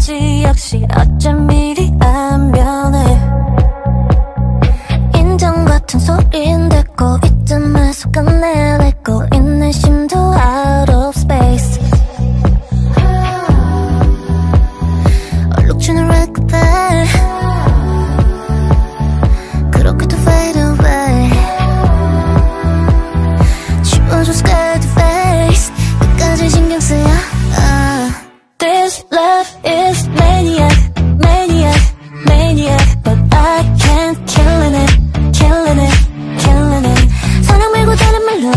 거지. 역시 어쩜 미리 안 변해. 인정 같은 소린 듣고 이쯤에서 끝내내고 있는 심도 out of space. Look to the red carpet. 그렇게도 fade away. 지워줘 scared face. 끝까지 신경 쓰여. This love is maniac, maniac, maniac, but I can't killing it, killing it, killing it. 사랑 말고 다른 말로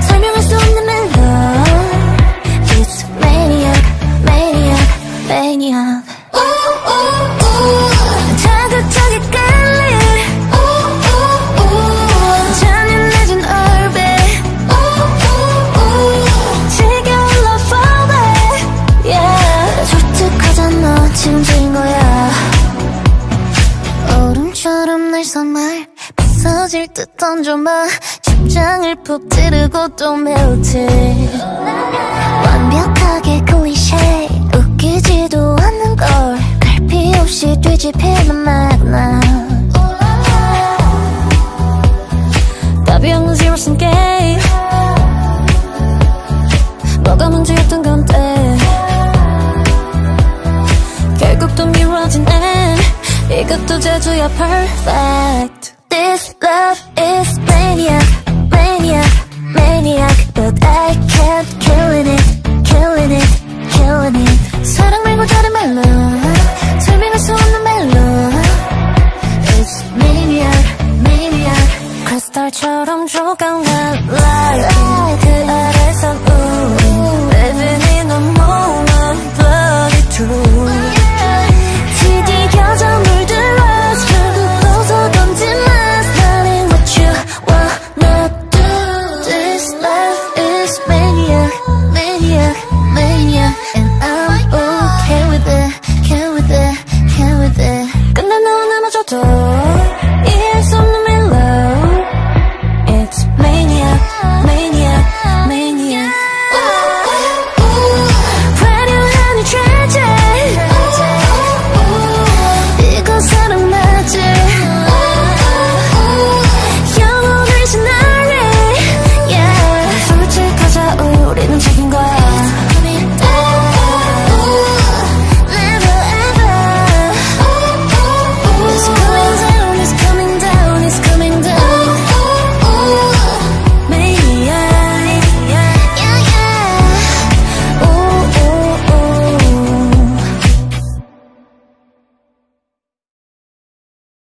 설명할 수 없는 말로. It's maniac, maniac, maniac. Ooh, ooh, ooh. 자극적이 끌린. Ooh, ooh, ooh. 잔인해진 orbit. Ooh, ooh, ooh. 지겨운 love orbit. Yeah. 솔직하잖아, 진지인 거야. 얼음처럼 날 선말 부서질 듯 던져봐. 심장을 푹 찌르고 또 melted. 완벽하게 cliché. 웃기지도 않는 걸. 갈피 없이 뒤집히는 magna. 답이 없는 zero sum game. 뭐가 문제였던 건데 결국 또 미뤄진 end. 이것도 재주야 perfect. This love is maniac, maniac, maniac, but I can't killing it, killing it, killing it. 사랑 말고 다른 말로 설명할 수 없는 말로. It's maniac, maniac, 크리스탈처럼 조각 날라. 그 아래선 ooh, living in a moment, bloody true. 디디겨져 물들어 서둘러서 던진 mask. 나는 what you wanna do. This love is maniac, maniac, maniac, and I'm okay with it, okay with it, okay with it. 끝난 너나마저도